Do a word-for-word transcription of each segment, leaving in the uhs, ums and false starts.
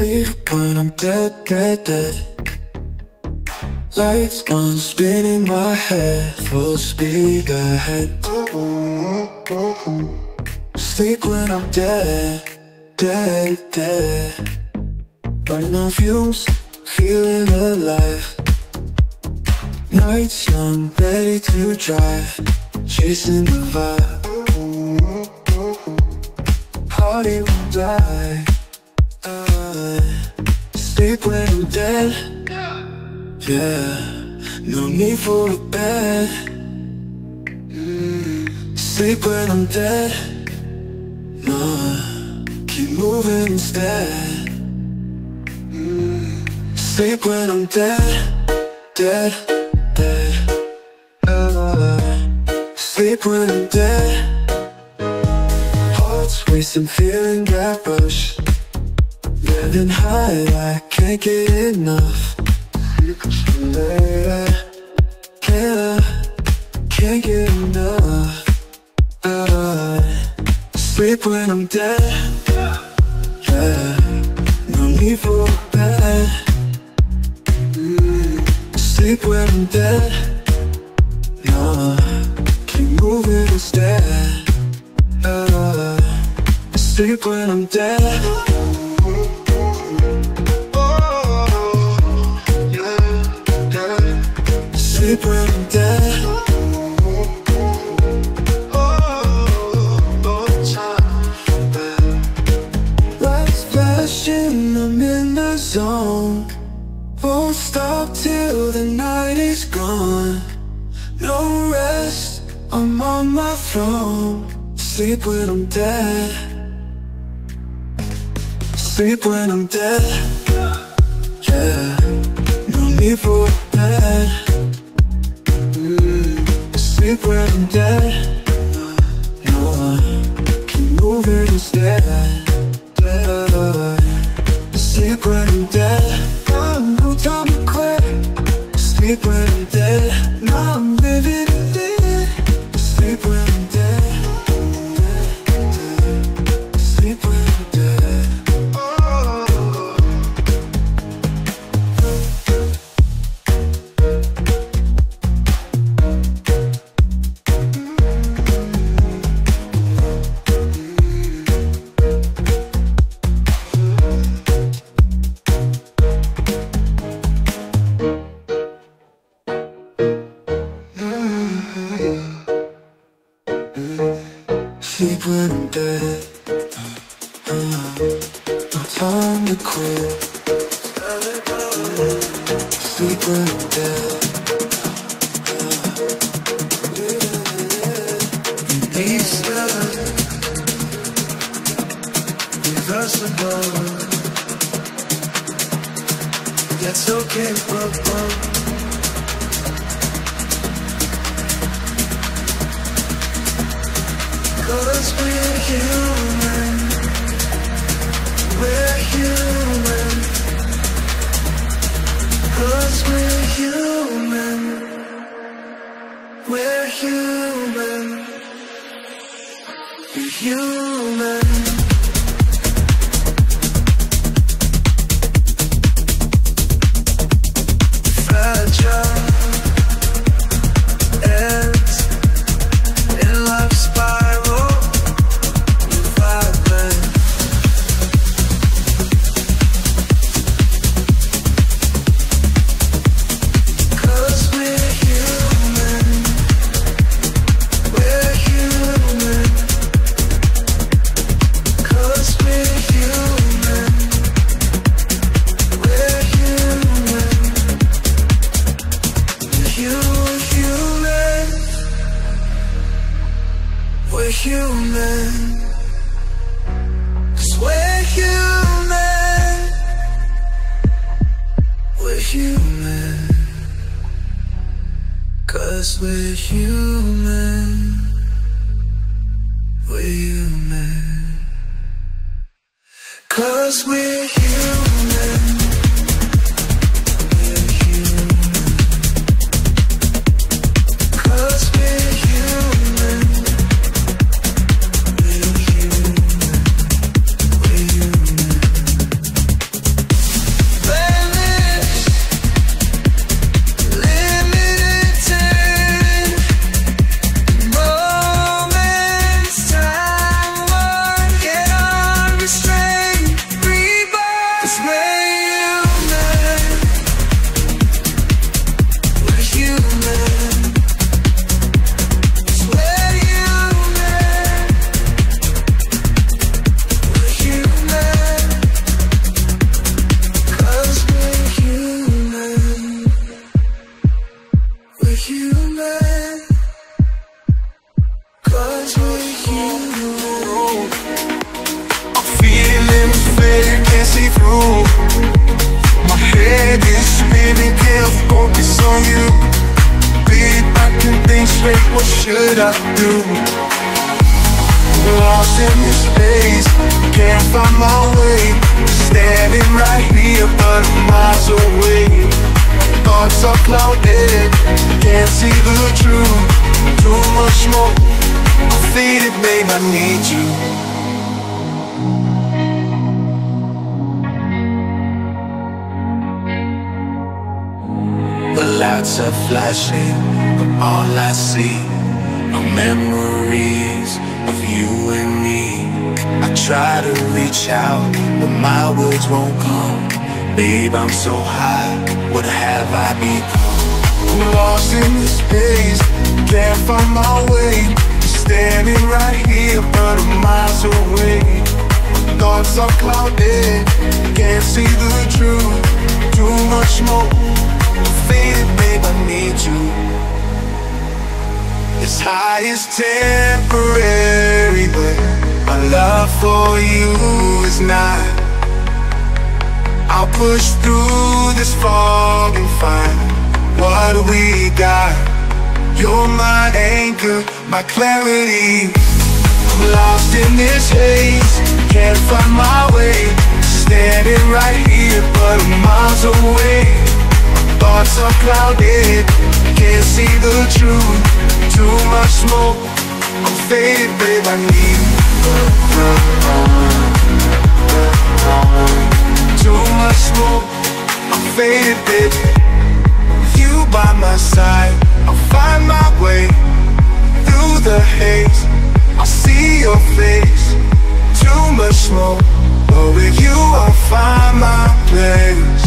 leave when I'm dead, dead, dead. Life's gone spinning my head, full speed ahead. Sleep when I'm dead, dead, dead. Burn on fumes, feeling alive. Nights young, ready to drive, chasing the vibe. Party won't die. Sleep when I'm dead, yeah. No need for a bed. mm. Sleep when I'm dead, no. Keep moving instead. mm. Sleep when I'm dead, dead, dead. uh, Sleep when I'm dead. Heart's racing, feeling that rush. Living high, I can't get enough. Later, can't, can't get enough. uh, Sleep when I'm dead, yeah. No need for a bed. mm. Sleep when I'm dead, no. Keep moving instead. uh, Sleep when I'm dead. Sleep when I'm dead. Oh, oh, oh. Life's flashing, I'm in the zone. Won't stop till the night is gone. No rest, I'm on my throne. Sleep when I'm dead. Sleep when I'm dead, yeah. No need for a bed. Sleep when I'm dead, no one can move it instead. Sleep when I'm dead, got no time to quit. Sleep when I'm dead, now I'm living it. Sleep when I'm dead, sleep when I'm dead. Oh. Sleep when I'm dead. uh, No time to quit. Sleep when I'm dead. Invincible, reversible. That's okay, bro, bro. Cause we're human, we're human. Cause we're human, we're human, we're human. on you. Beat I can think straight, what should I do? Lost in this space, can't find my way. Standing right here but miles away. Thoughts are clouded, can't see the truth. Too much smoke, I feel it, babe, I need you. Lights are flashing, but all I see are memories of you and me. I try to reach out, but my words won't come. Babe, I'm so high, what have I become? Lost in the space, can't find my way. Standing right here, but I'm miles away. Thoughts are clouded, can't see the truth. Too much more. Faded, babe, I need you. This high is temporary, but my love for you is not. I'll push through this fog and find what we got. You're my anchor, my clarity. I'm lost in this haze, can't find my way. Standing right here, but I'm miles away. Thoughts are clouded, can't see the truth. Too much smoke, I'm faded, babe, I need you. Too much smoke, I'm faded, babe. You by my side, I'll find my way. Through the haze, I'll see your face. Too much smoke, but with you I'll find my place.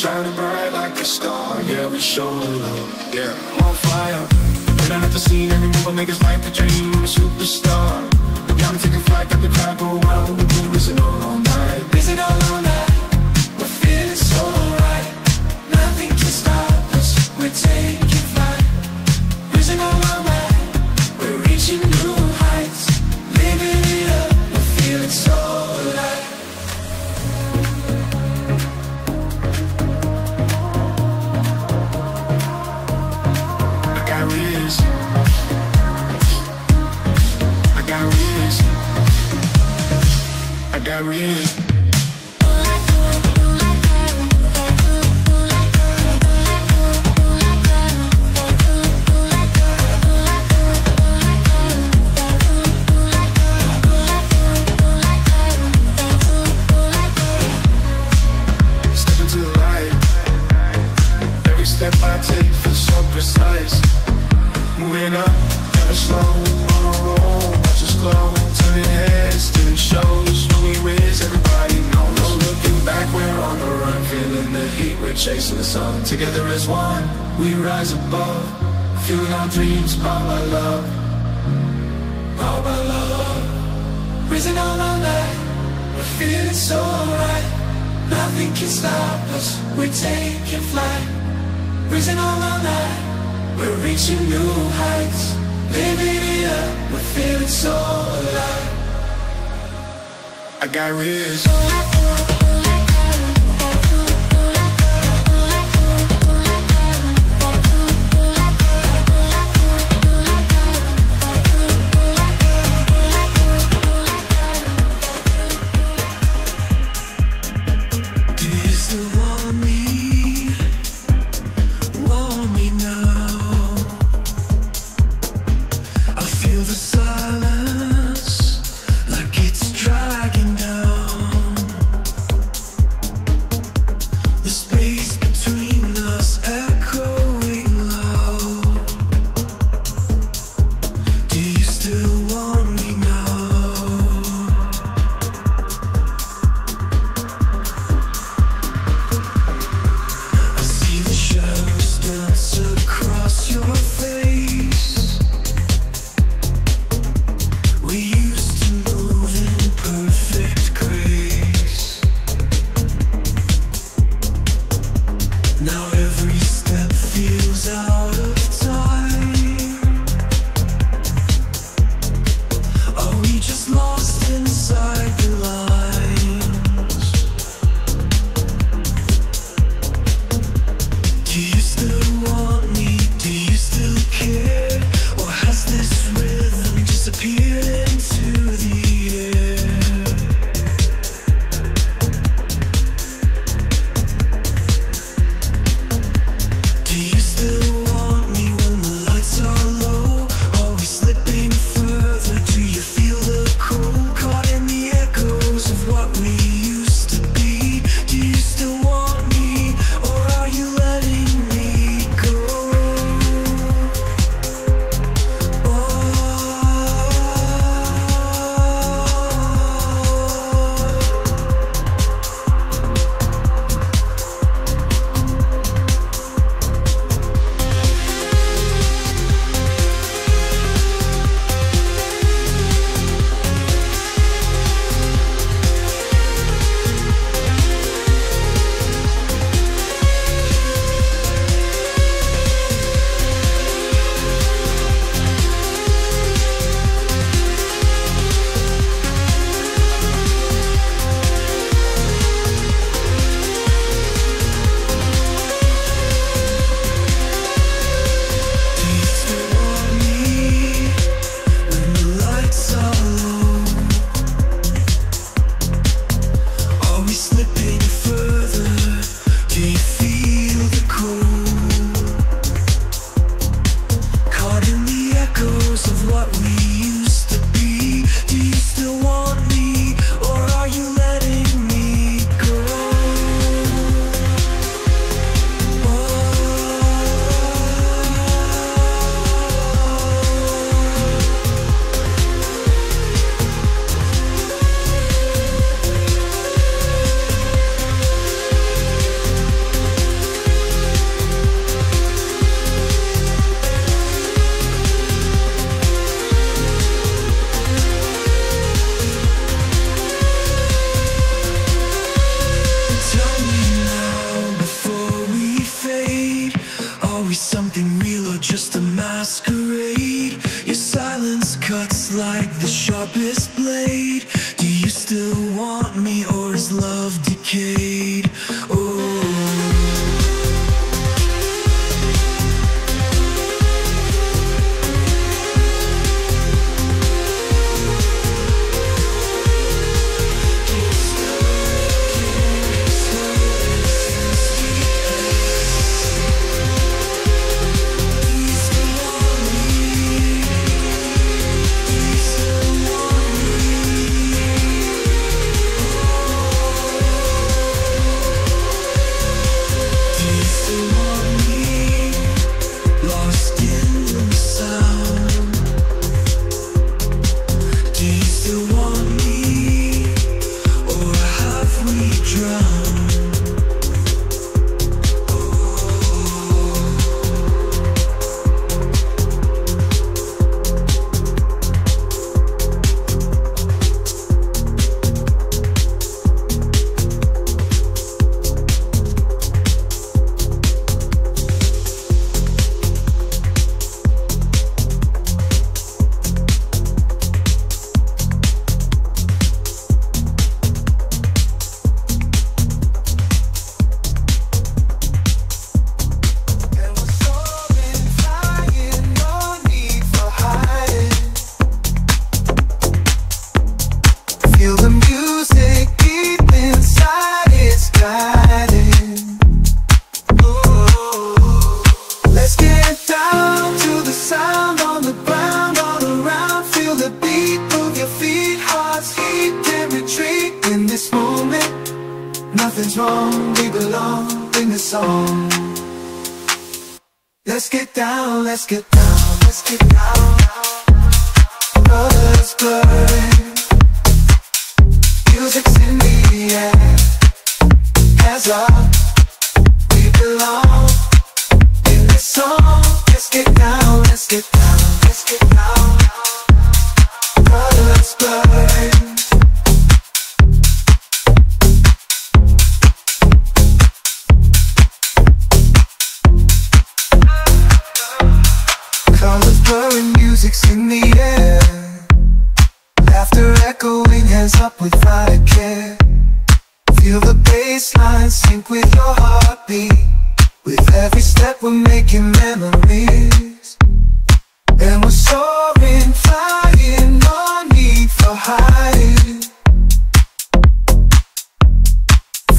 Shining bright like a star, yeah, we show love, yeah. I'm on fire, we don't have to see every move, I make us like a dream, I'm a superstar. Now I'm taking flight, got the crowd go wild, we do this all, all night. This it all, all night, we're feeling so right. Nothing can stop us, we're taking flight. Rising all our way, we're reaching new heights. Living it up, we're feeling so alive. I really got rich. Across your face. in the air. Laughter echoing, hands up without a care. Feel the baseline sync with your heartbeat. With every step we're making memories, and we're soaring, flying, no need for hiding.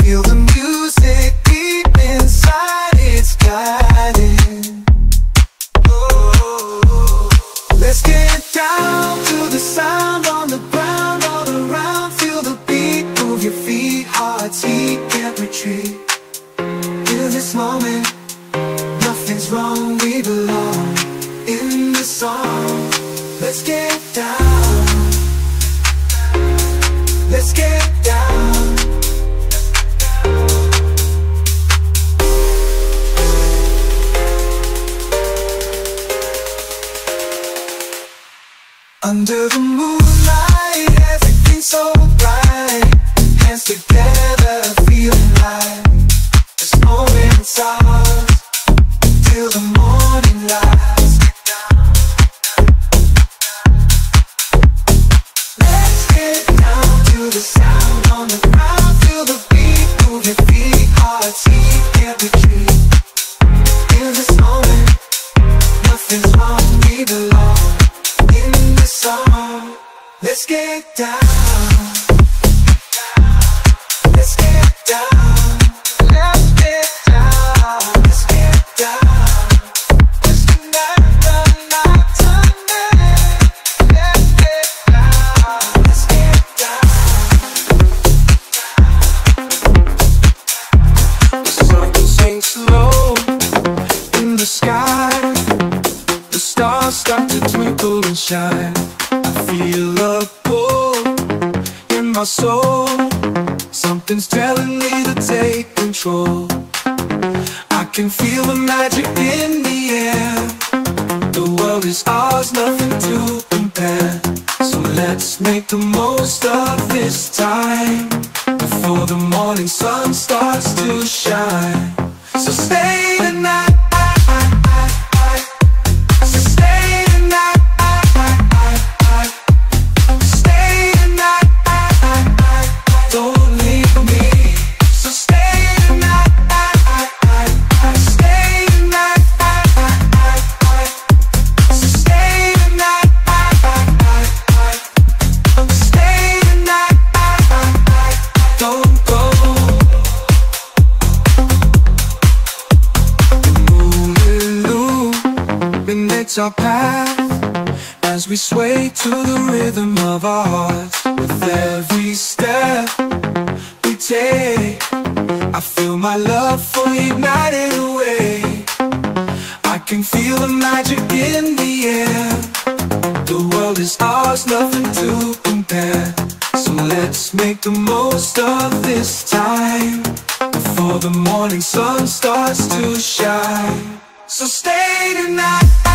Feel the music deep inside, it's guiding. Oh, let's get down to the sound on the ground, all around. Feel the beat, move your feet, heart's heat, can't retreat. This moment, nothing's wrong, we belong in the song. Let's get down, let's get down. Under the moonlight, everything's so bright. Hands together, feeling light. Moments are till the morning light. Let's get down to the sound on the ground. Feel the beat, move your feet, heart's heat, can't retreat. In this moment, nothing's wrong, we belong in this song. Let's get down, let's get down. I feel a pull in my soul. Something's telling me to take control. I can feel the magic in the air. The world is ours, nothing to compare. So let's make the most of this time before the morning sun starts to shine. So stay the night. Our path as we sway to the rhythm of our hearts. With every step we take, I feel my love for ignited away. I can feel the magic in the air. The world is ours, nothing to compare. So let's make the most of this time before the morning sun starts to shine. So stay tonight. So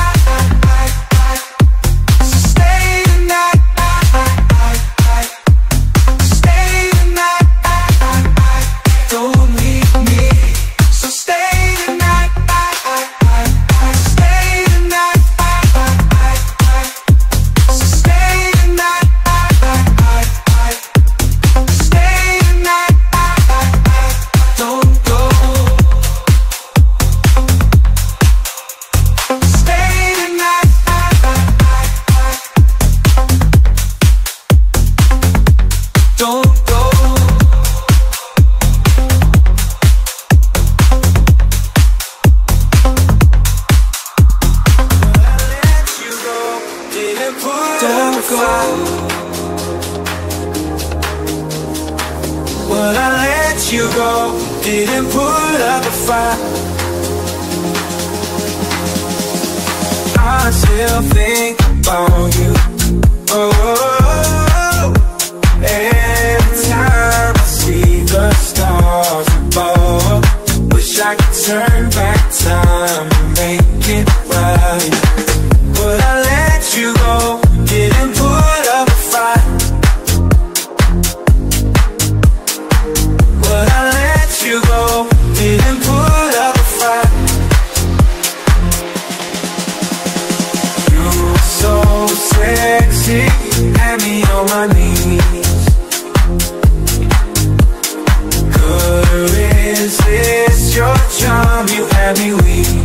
from you every week,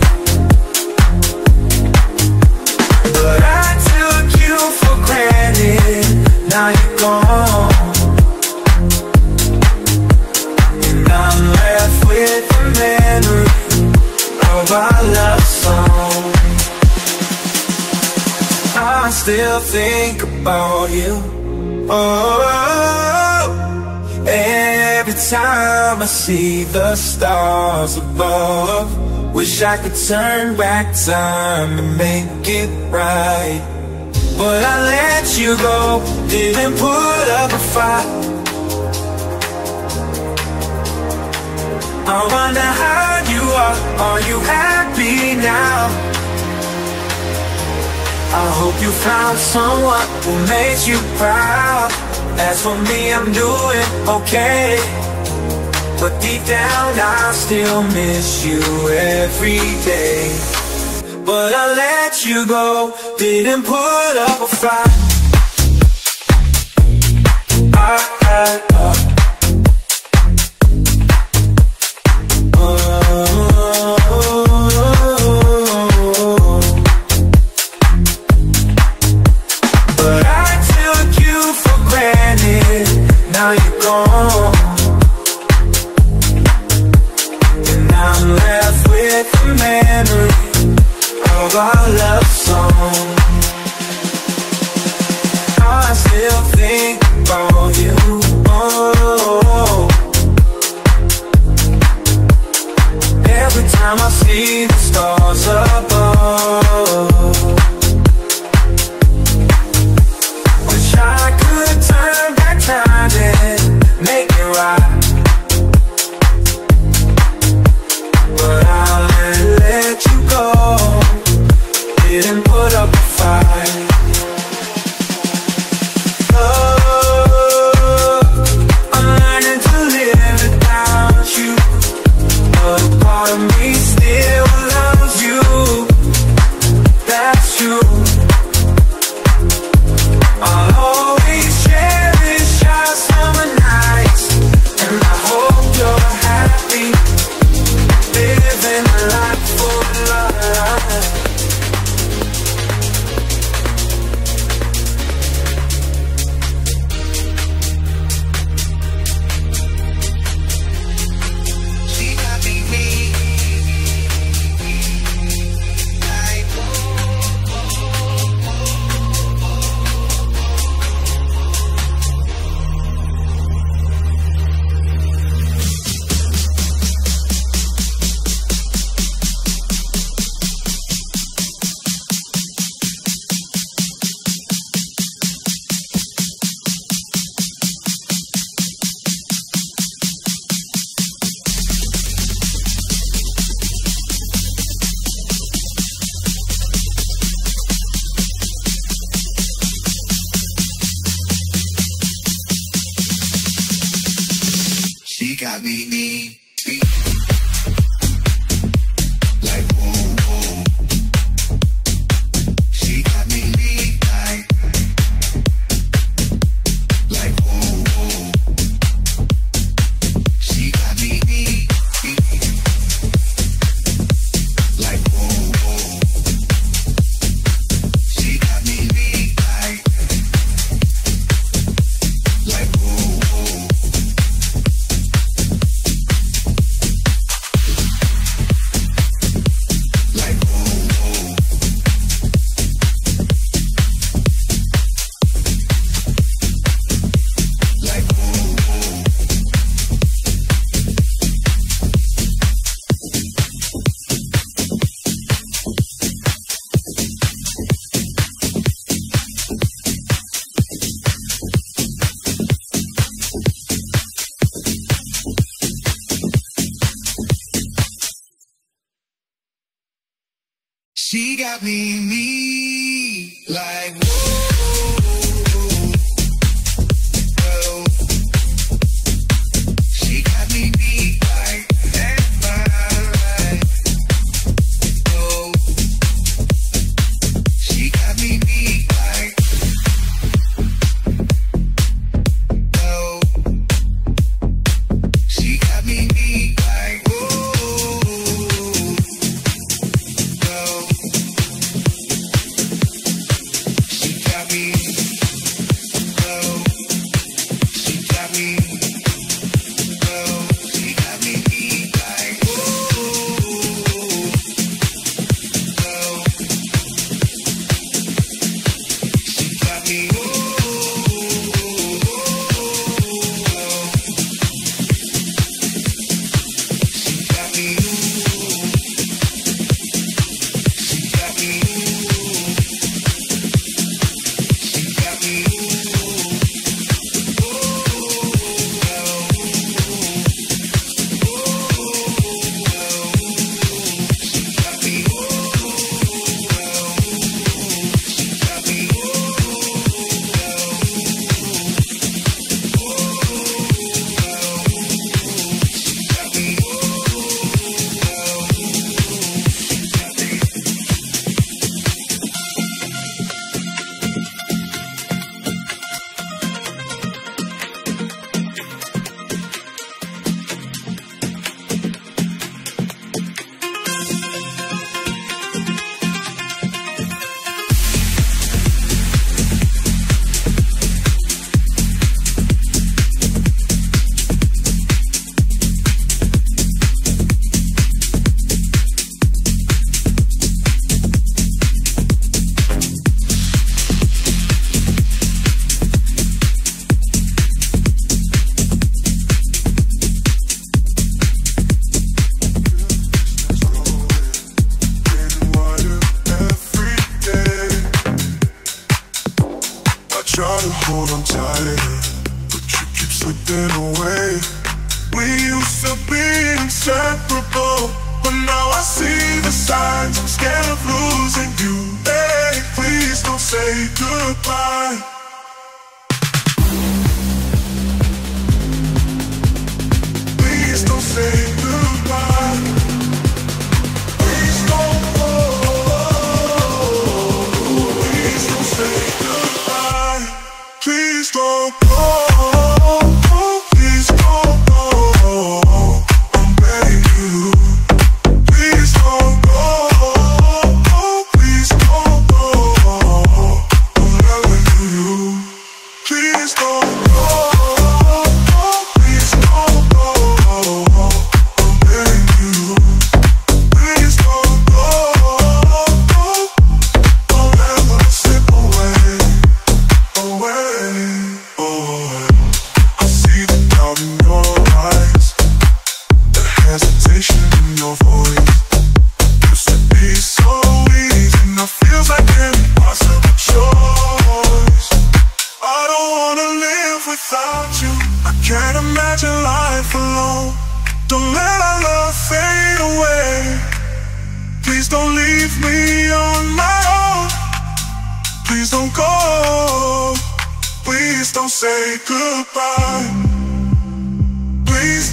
but I took you for granted. Now you're gone, and I'm left with the memory of our love song. I still think about you, oh, every time I see the stars above. Wish I could turn back time and make it right, but I let you go, didn't put up a fight. I wonder how you are, are you happy now? I hope you found someone who makes you proud. As for me, I'm doing okay, but deep down I still miss you every day. But I let you go, didn't put up a fight. I, I, I. She got me, me, like whoa. She got me, me, like whoa. hold on tight, but you keep slipping away. We used to be inseparable, but now I see the signs. I'm scared of losing you. Hey, please don't say goodbye. Please don't say goodbye. Please don't go. Please don't say goodbye. Please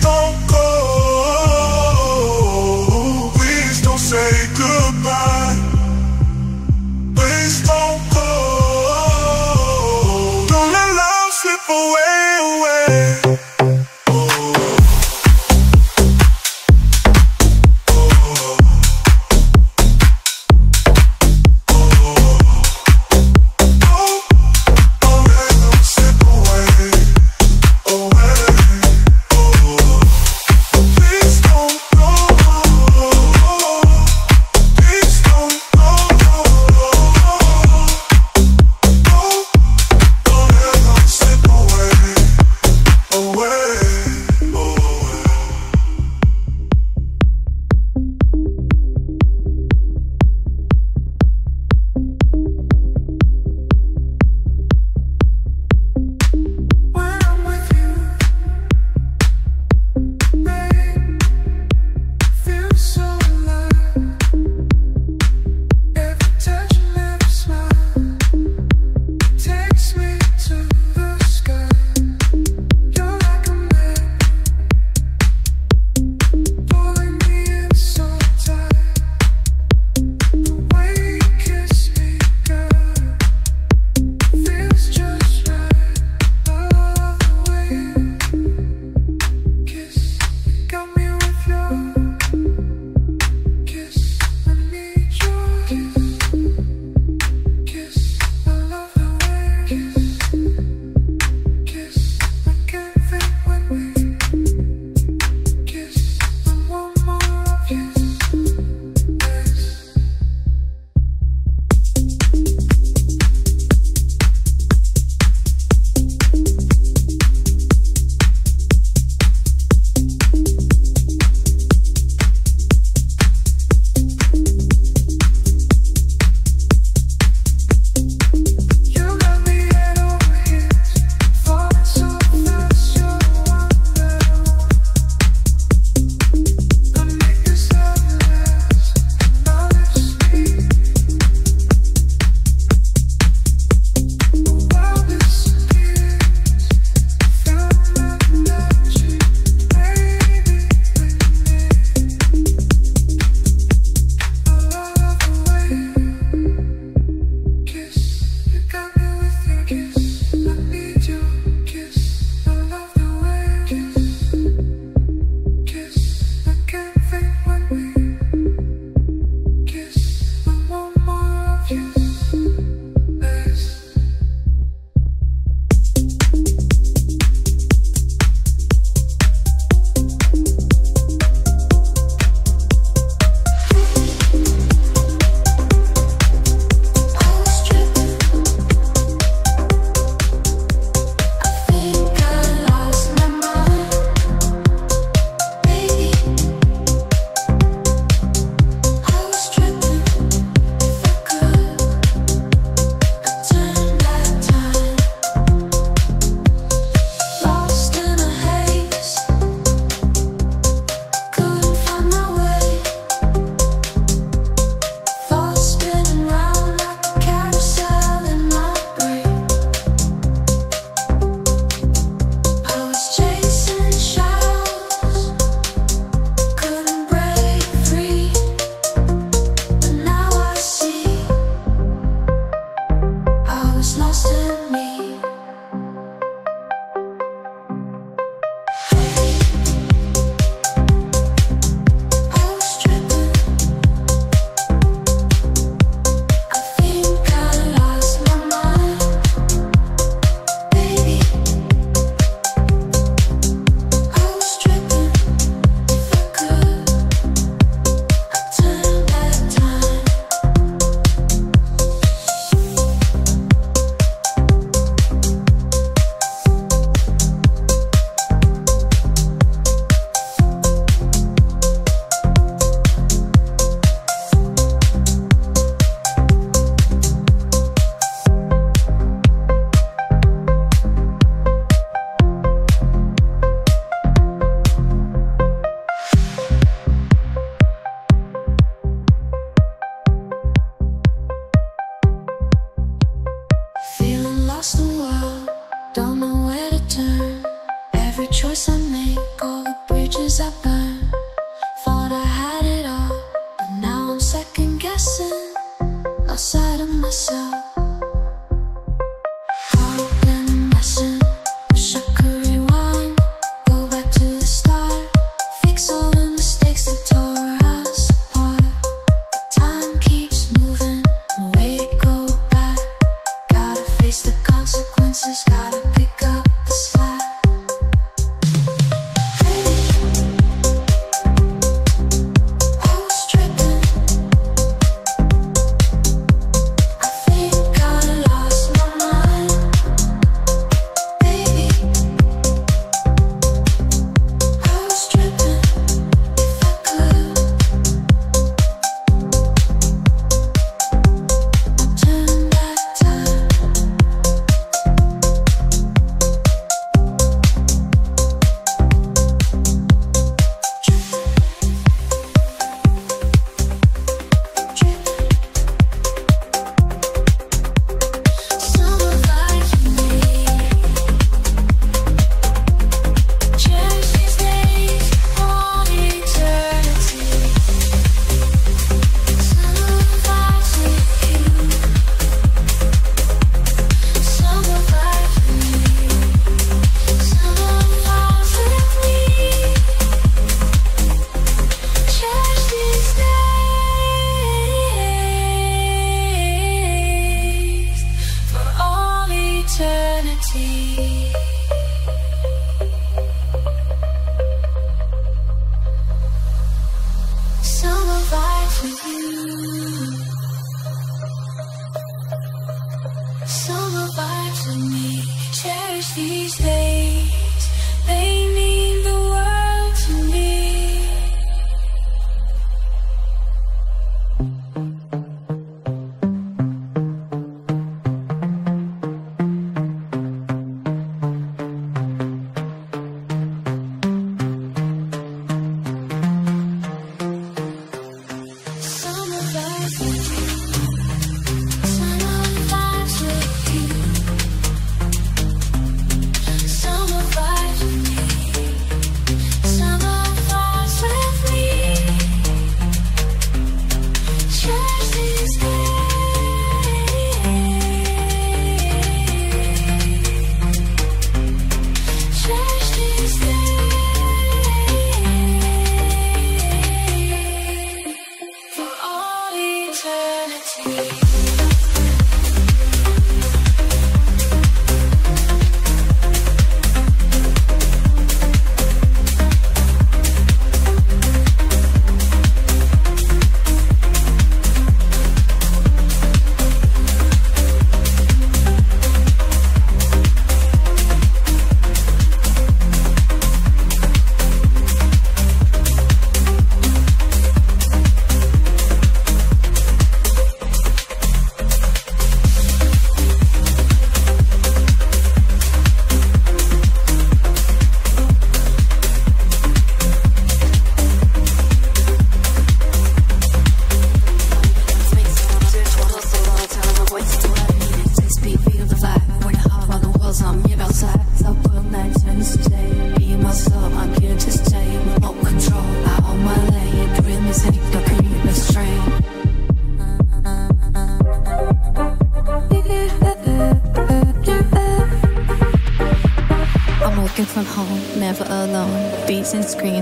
don't go. Please don't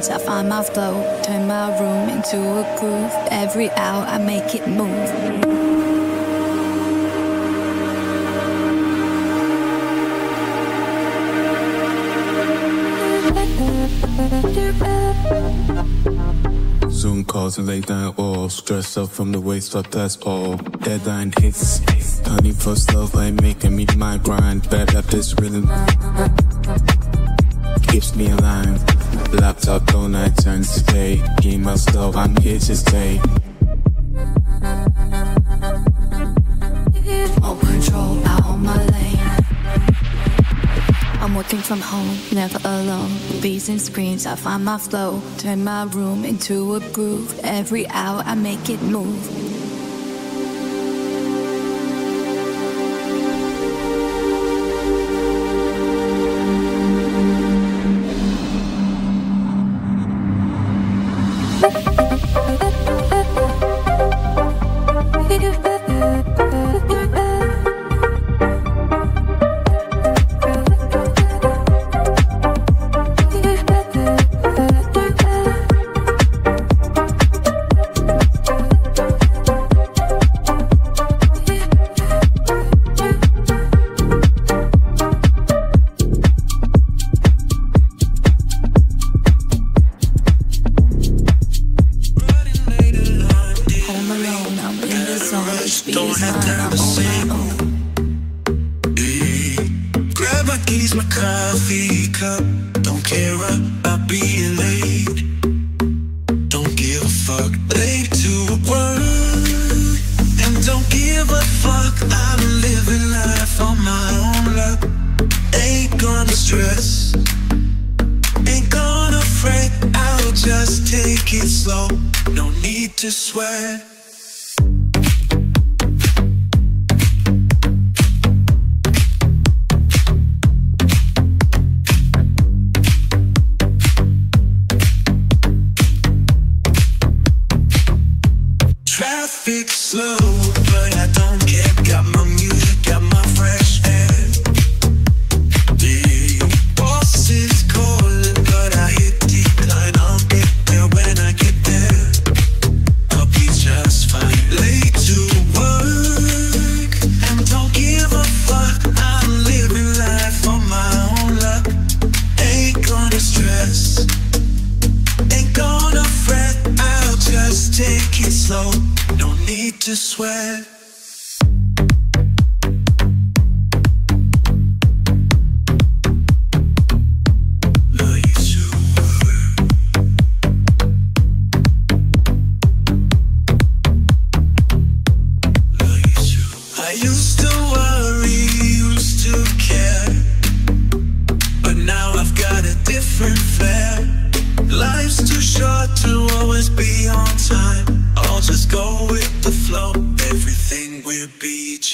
I find my flow, turn my room into a groove. Every hour I make it move. Zoom calls and late night walls, dress up from the waist up, that's all. Deadline hits, honey first love, I make and meet my grind. Bad up this rhythm, keeps me alive. Laptop all night turns to day. Game my slow, I'm here to stay. All control, out on my lane. I'm working from home, never alone. Beats and screens, I find my flow. Turn my room into a groove. Every hour I make it move. Take it. slow, no need to sweat.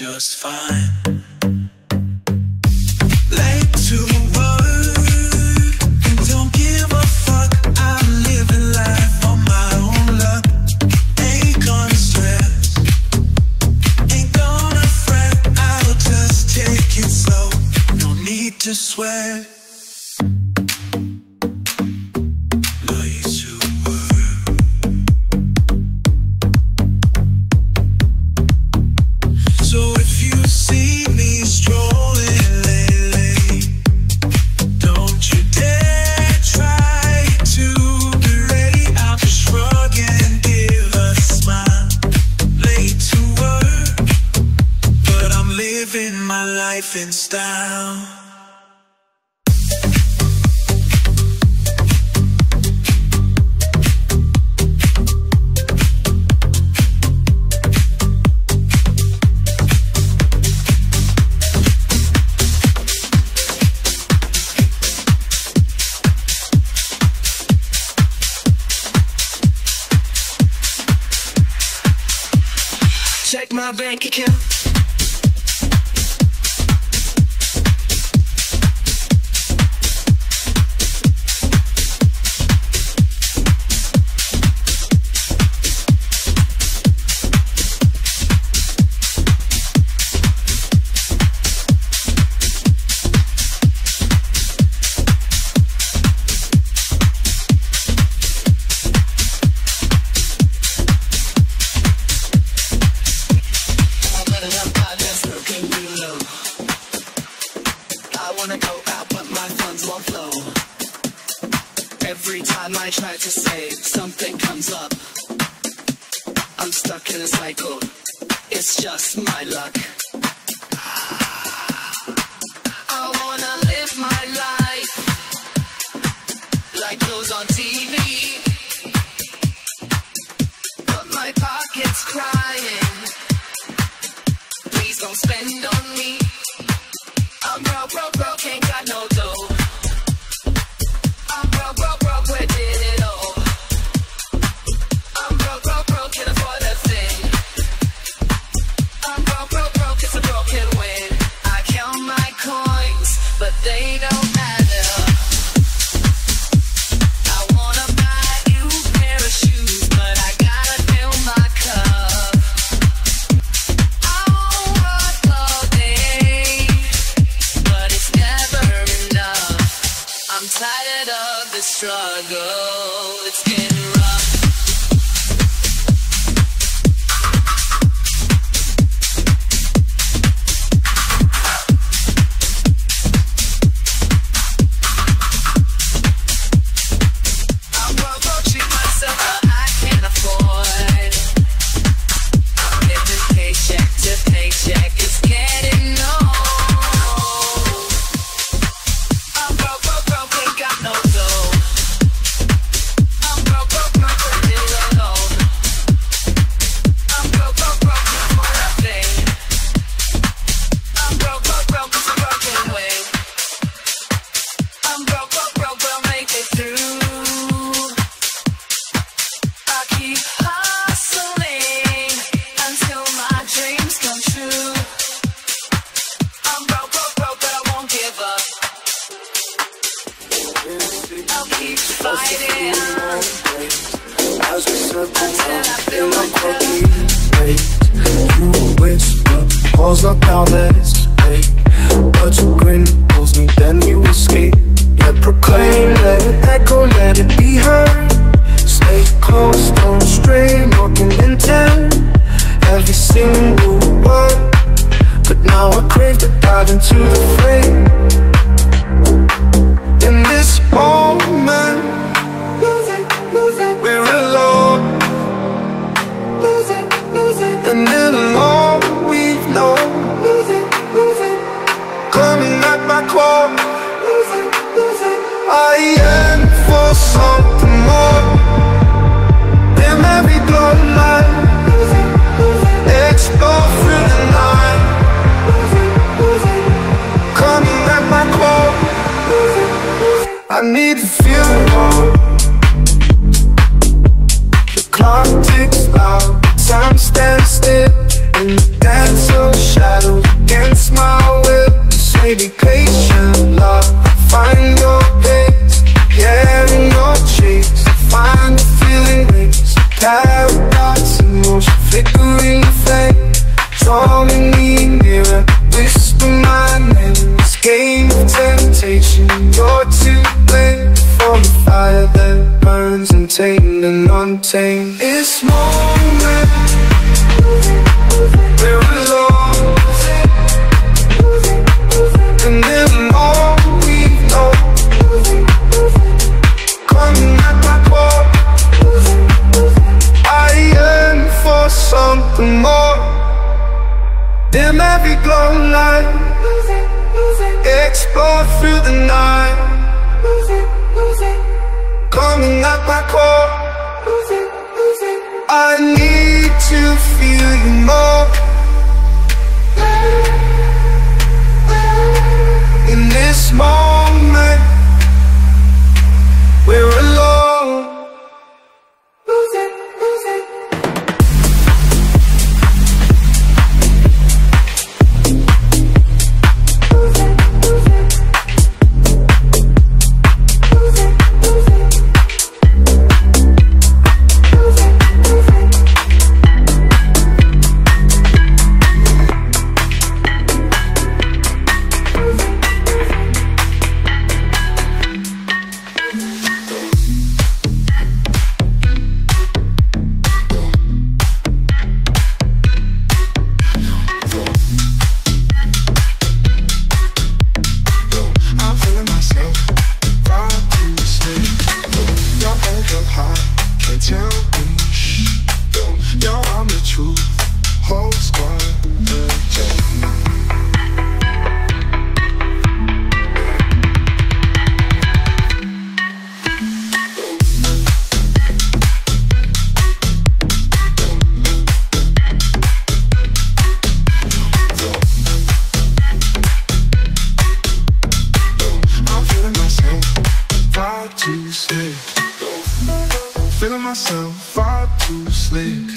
Just fine. morning mirror, whisper my name. This game of temptation, you're too late for the fire that burns untamed and untamed. This moment we're alone, and then all we know, come at my door. I yearn for something more. Dim every glowing light, lose it, lose it. Explore through the night, lose it, lose it. Coming at my core, lose it, lose it. I need to feel you more. In this moment we're alone, lose it, lose it. Let's go.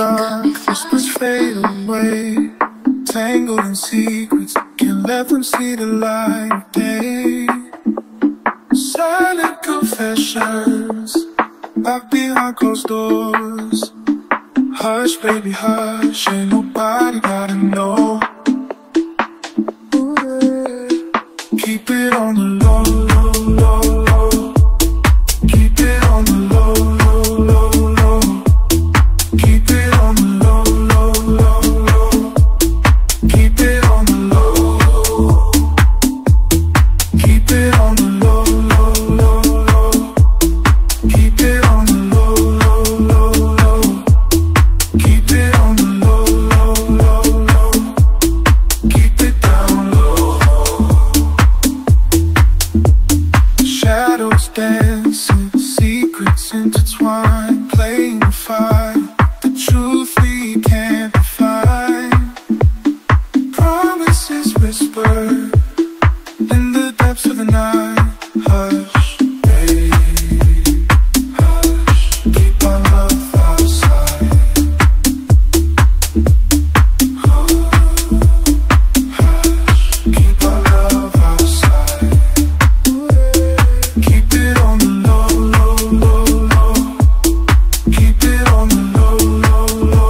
thought whispers fade away, tangled in secrets, can't let them see the light of day. Silent confessions locked behind closed doors. Hush, baby, hush, ain't nobody gotta know. Keep it on the low, low, low, low. Keep it on the low, low, low, low. Keep it on the low, low, low, low. Keep it on the low. Keep it on the low, low, low, low. Keep it on the low, low, low, low. Keep it on the low, low, low, low. Keep it down low. Shadows dancing, secrets intertwined, playing with fire, the truth we can't define. Promises whisper in the depths of the night. Hush, baby, hush, keep our love outside. Oh, hush, keep our love outside. Keep it on the low, low, low, low. Keep it on the low, low, low.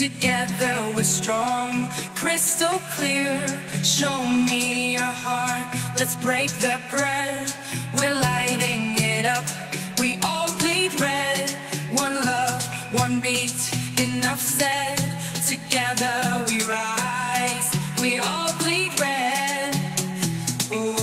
Together we're strong, crystal clear. Show me your heart, let's break the bread. We're lighting it up, we all bleed red. One love, one beat, enough said. Together we rise, we all bleed red. Ooh.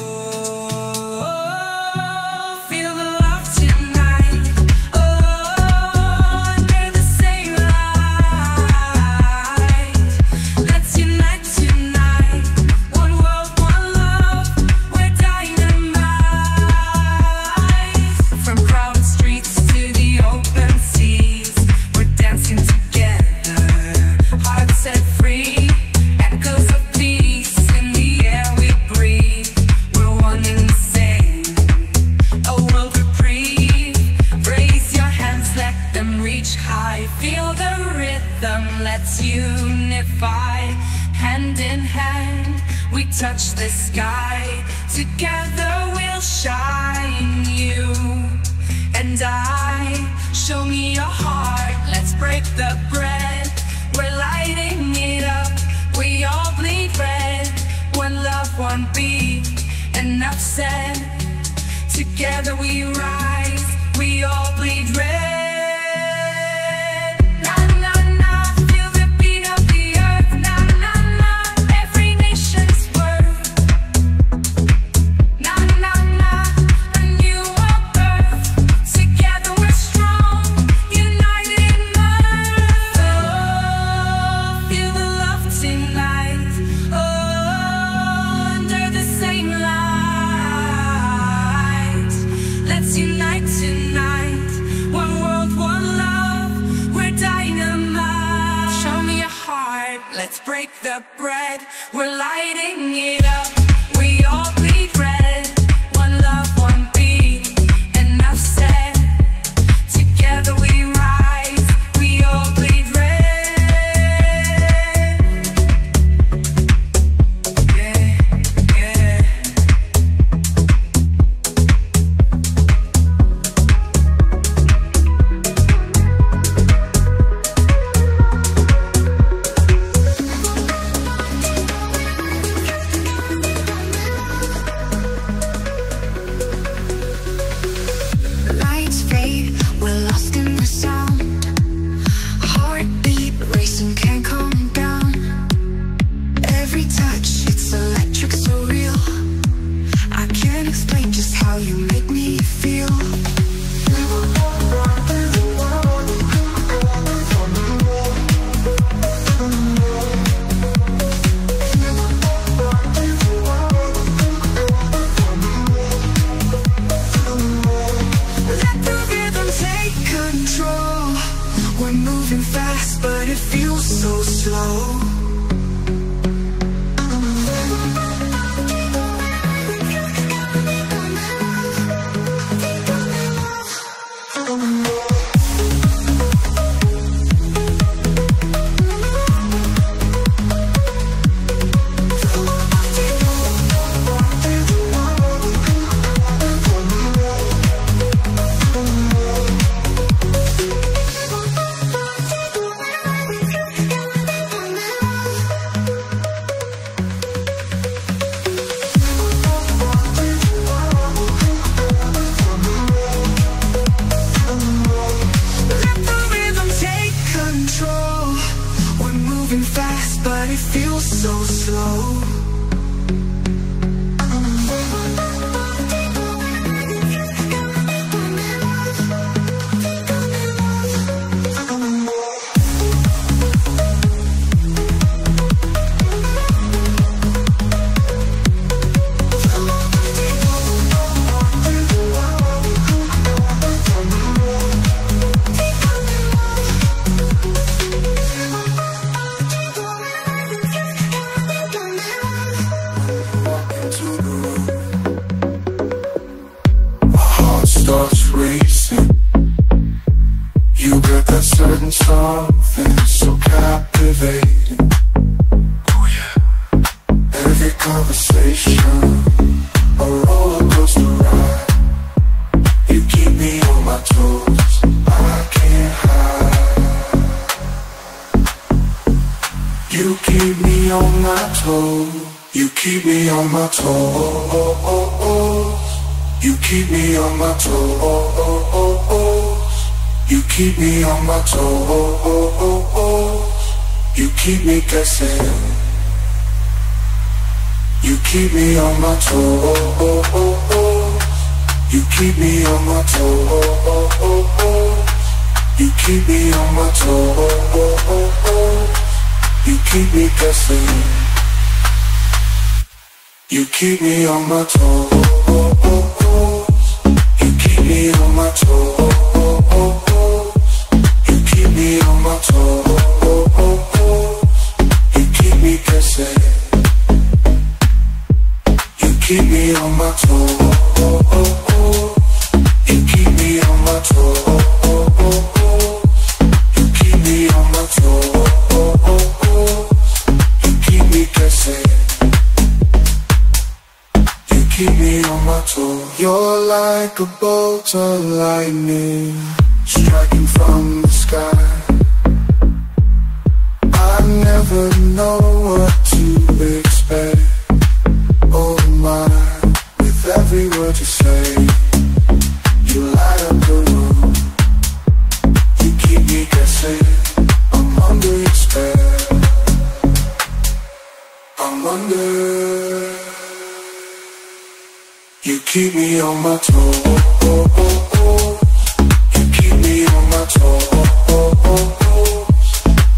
Let's unify, hand in hand, we touch the sky. Together we'll shine, you and I. Show me your heart, let's break the bread. We're lighting it up, we all bleed red. One love, one beat, enough said. Together we rise, we all bleed red. Let's break the bread, we're lighting it up, we all bleed red. One love, one beat, enough said. Together we rise, we all bleed red. Yeah, You keep me on my toes. You keep me on my toes. You keep me on my toes. You keep me on my toes. You keep me guessing. You keep me on my toes. You keep me on my toes. You keep me on my toes. You keep me guessing. You keep me on my toes. You keep me on my toes. You keep me on my toes. You keep me guessing. You keep me on my toes. You keep me on my toes. You keep me on my toes. Keep me on my toes. You're like a bolt of lightning striking from the sky. I never know what to expect. Oh my, with every word you say, you light up the room. You keep me guessing. I'm under your spell. I'm under. You keep me on my toes. You keep me on my toes.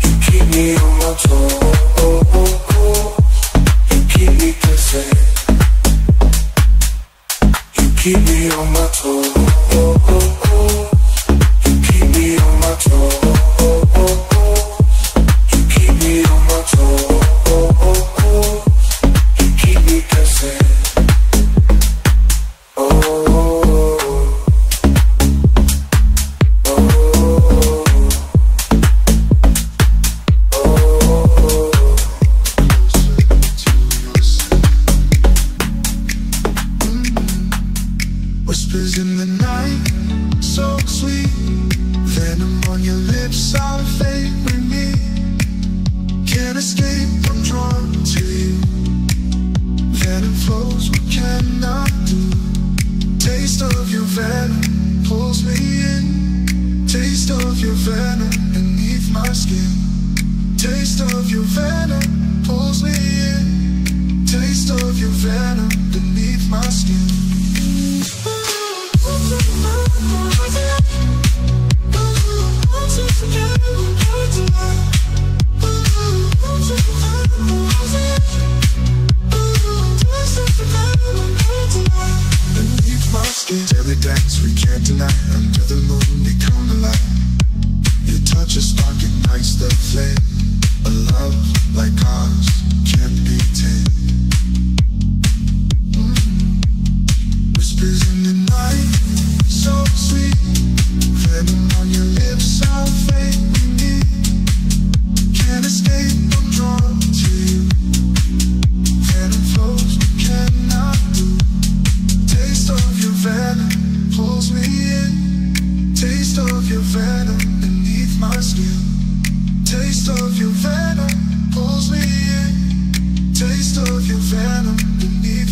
You keep me on my toes. You keep me guessing. You keep me on my toes. You keep me on my toes. You keep me on my toes. You keep me guessing. Underneath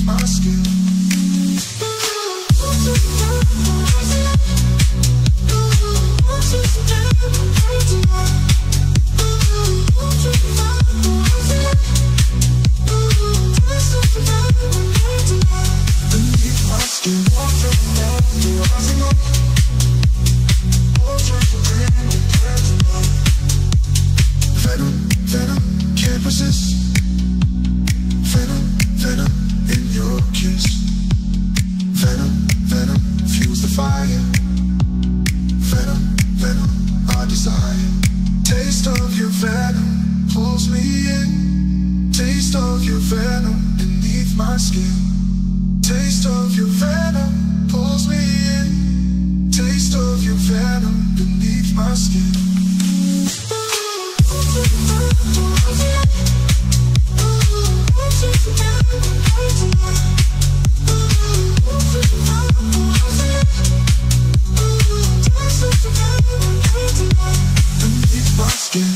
my skin,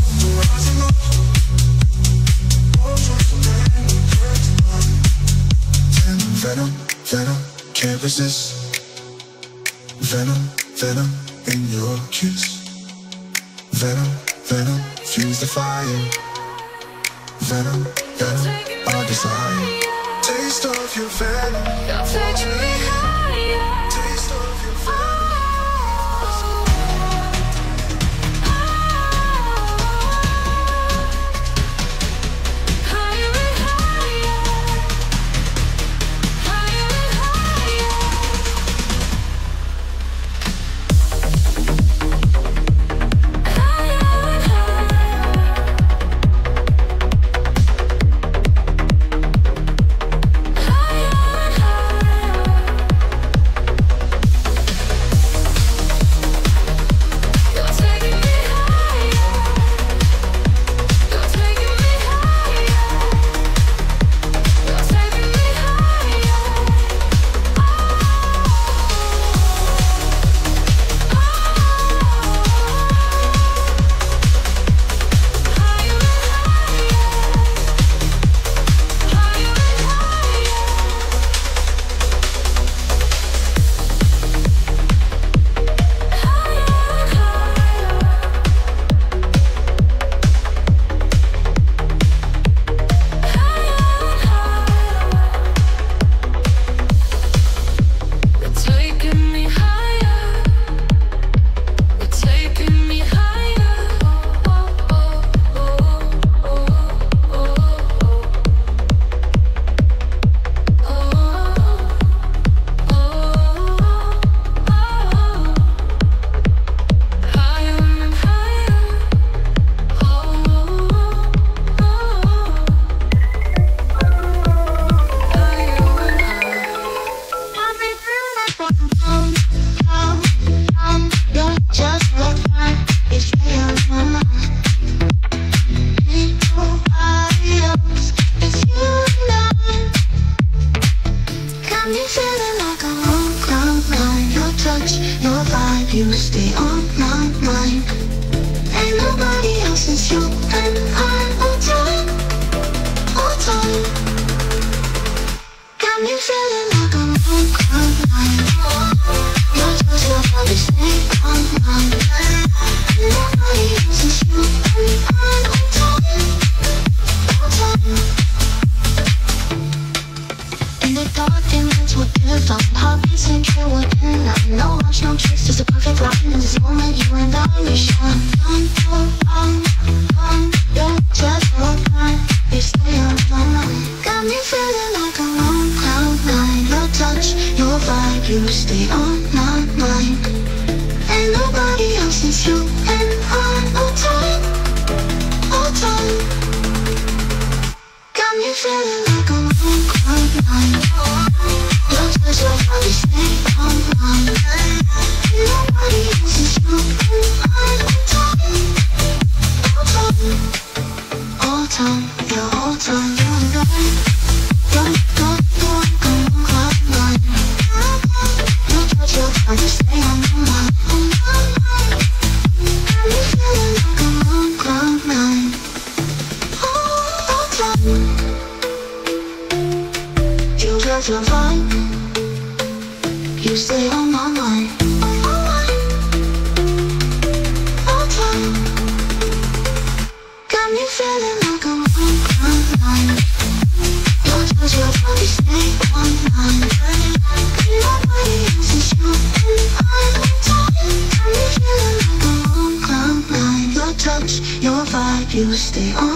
rising up. This is venom, venom in your kiss. Venom, venom, fuse the fire. Venom, venom, our desire. Taste of your venom, watch me. Taste of your venom. You stay on.